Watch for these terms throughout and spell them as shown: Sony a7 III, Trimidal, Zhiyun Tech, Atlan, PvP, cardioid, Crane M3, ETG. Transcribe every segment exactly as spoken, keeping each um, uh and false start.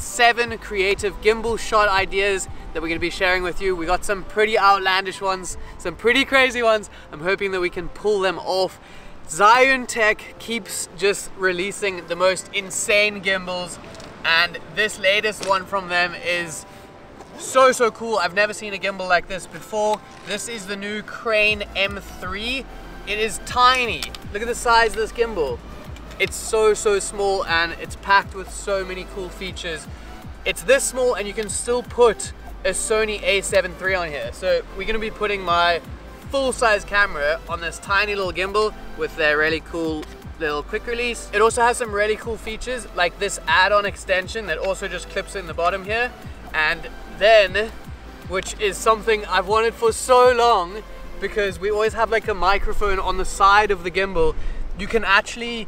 seven creative gimbal shot ideas that we're going to be sharing with you. We got some pretty outlandish ones, some pretty crazy ones. I'm hoping that we can pull them off. Zhiyun Tech keeps just releasing the most insane gimbals, and this latest one from them is so, so cool. I've never seen a gimbal like this before. This is the new Crane M three. It is tiny. Look at the size of this gimbal. It's so, so small, and it's packed with so many cool features. It's this small and you can still put a Sony A seven three on here. So we're gonna be putting my full-size camera on this tiny little gimbal with their really cool little quick release. It also has some really cool features like this add-on extension that also just clips in the bottom here. And then, which is something I've wanted for so long, because we always have like a microphone on the side of the gimbal, you can actually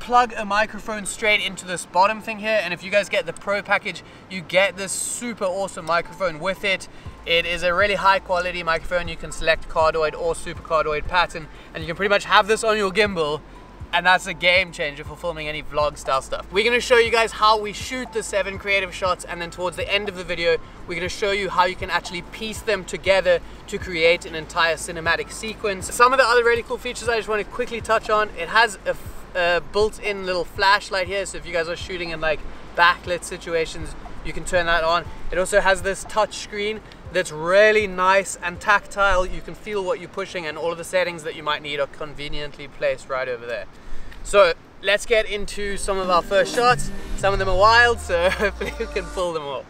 plug a microphone straight into this bottom thing here. And if you guys get the Pro package, you get this super awesome microphone with it. It is a really high quality microphone. You can select cardioid or super cardioid pattern, and you can pretty much have this on your gimbal. And that's a game changer for filming any vlog style stuff. We're gonna show you guys how we shoot the seven creative shots, and then towards the end of the video, we're gonna show you how you can actually piece them together to create an entire cinematic sequence. Some of the other really cool features I just wanna quickly touch on. It has a, a built-in little flashlight here, so if you guys are shooting in like backlit situations, you can turn that on. It also has this touch screen that's really nice and tactile. You can feel what you're pushing, and all of the settings that you might need are conveniently placed right over there. So let's get into some of our first shots. Some of them are wild, so hopefully we can pull them off.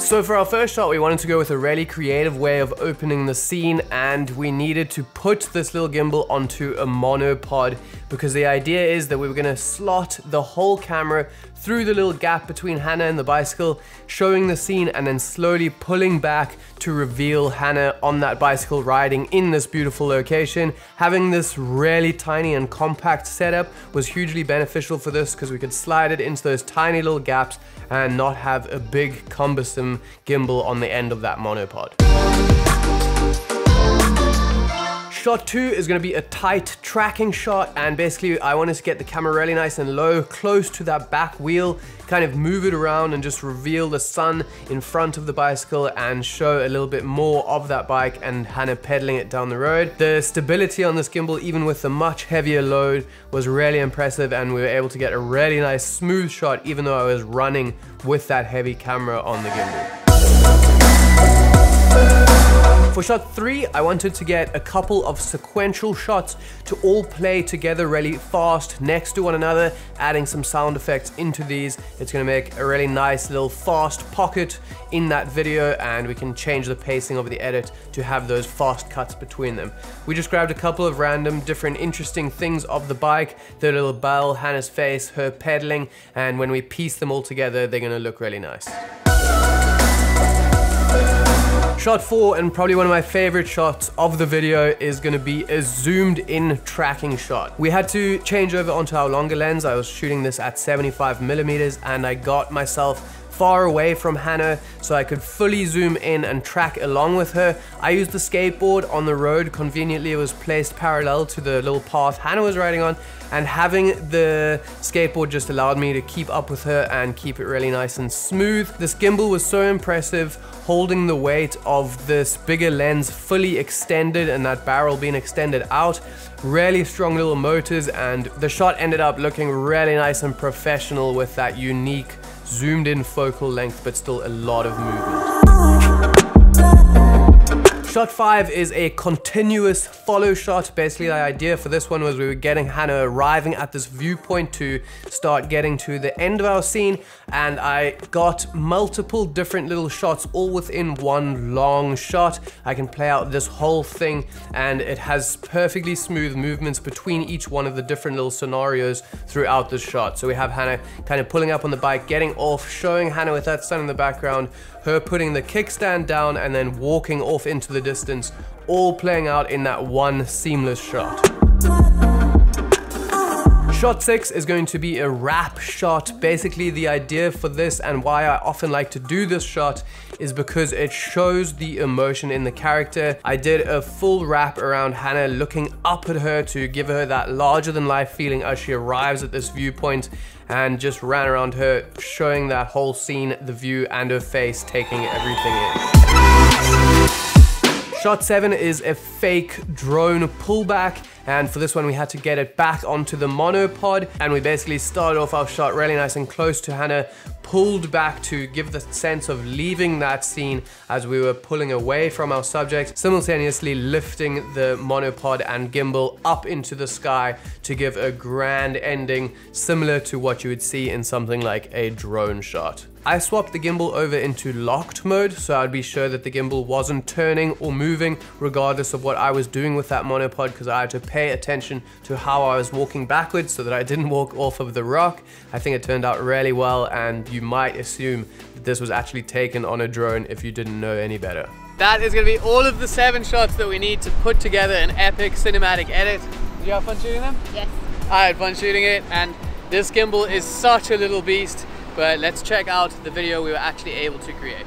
So for our first shot, we wanted to go with a really creative way of opening the scene, and we needed to put this little gimbal onto a monopod, because the idea is that we were gonna slot the whole camera through the little gap between Hannah and the bicycle, showing the scene and then slowly pulling back to reveal Hannah on that bicycle riding in this beautiful location. Having this really tiny and compact setup was hugely beneficial for this, because we could slide it into those tiny little gaps and not have a big cumbersome gimbal on the end of that monopod. Shot two is gonna be a tight tracking shot, and basically I wanted to get the camera really nice and low, close to that back wheel, kind of move it around and just reveal the sun in front of the bicycle and show a little bit more of that bike and Hannah pedaling it down the road. The stability on this gimbal, even with the much heavier load, was really impressive, and we were able to get a really nice smooth shot even though I was running with that heavy camera on the gimbal. For shot three, I wanted to get a couple of sequential shots to all play together really fast next to one another, adding some sound effects into these. It's gonna make a really nice little fast pocket in that video, and we can change the pacing of the edit to have those fast cuts between them. We just grabbed a couple of random different interesting things of the bike, the little bell, Hannah's face, her pedaling, and when we piece them all together, they're gonna look really nice. Shot four, and probably one of my favorite shots of the video, is gonna be a zoomed in tracking shot. We had to change over onto our longer lens. I was shooting this at seventy-five millimeters, and I got myself far away from Hannah so I could fully zoom in and track along with her. I used the skateboard on the road. Conveniently, it was placed parallel to the little path Hannah was riding on, and having the skateboard just allowed me to keep up with her and keep it really nice and smooth. This gimbal was so impressive, holding the weight of this bigger lens fully extended and that barrel being extended out. Really strong little motors, and the shot ended up looking really nice and professional with that unique zoomed in focal length, but still a lot of movement. Shot five is a continuous follow shot. Basically, the idea for this one was we were getting Hannah arriving at this viewpoint to start getting to the end of our scene, and I got multiple different little shots all within one long shot. I can play out this whole thing, and it has perfectly smooth movements between each one of the different little scenarios throughout the shot. So we have Hannah kind of pulling up on the bike, getting off, showing Hannah with that sun in the background, her putting the kickstand down and then walking off into the distance, all playing out in that one seamless shot. Shot six is going to be a wrap shot. Basically, the idea for this and why I often like to do this shot is because it shows the emotion in the character. I did a full wrap around Hannah, looking up at her to give her that larger than life feeling as she arrives at this viewpoint, and just ran around her, showing that whole scene, the view and her face, taking everything in. Shot seven is a fake drone pullback, and for this one we had to get it back onto the monopod, and we basically started off our shot really nice and close to Hannah, pulled back to give the sense of leaving that scene as we were pulling away from our subject, simultaneously lifting the monopod and gimbal up into the sky to give a grand ending similar to what you would see in something like a drone shot. I swapped the gimbal over into locked mode, so I'd be sure that the gimbal wasn't turning or moving regardless of what I was doing with that monopod, because I had to pay attention to how I was walking backwards so that I didn't walk off of the rock. I think it turned out really well, and you might assume that this was actually taken on a drone if you didn't know any better. That is going to be all of the seven shots that we need to put together an epic cinematic edit. Did you have fun shooting them? Yes. I had fun shooting it, and this gimbal is such a little beast, but let's check out the video we were actually able to create.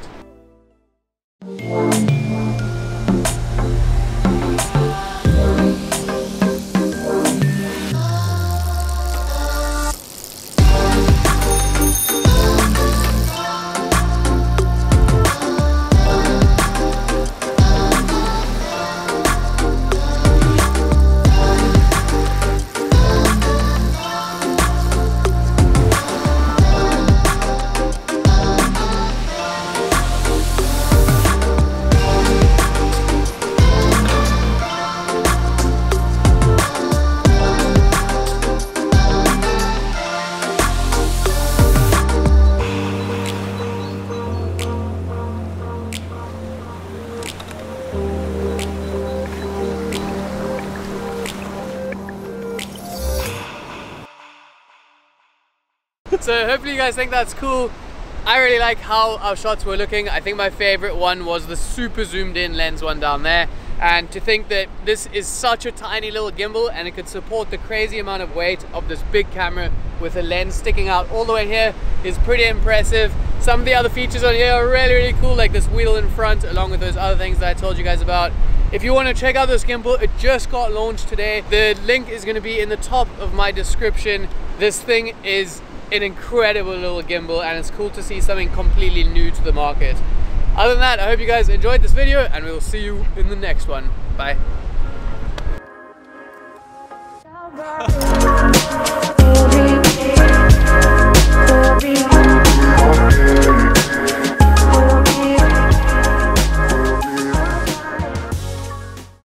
So hopefully you guys think that's cool. I really like how our shots were looking. I think my favorite one was the super zoomed in lens one down there. And to think that this is such a tiny little gimbal and it could support the crazy amount of weight of this big camera with a lens sticking out all the way here is pretty impressive. Some of the other features on here are really, really cool, like this wheel in front along with those other things that I told you guys about. If you want to check out this gimbal, it just got launched today. The link is going to be in the top of my description. This thing is an incredible little gimbal, and it's cool to see something completely new to the market. Other than that, I hope you guys enjoyed this video, and we will see you in the next one. Bye.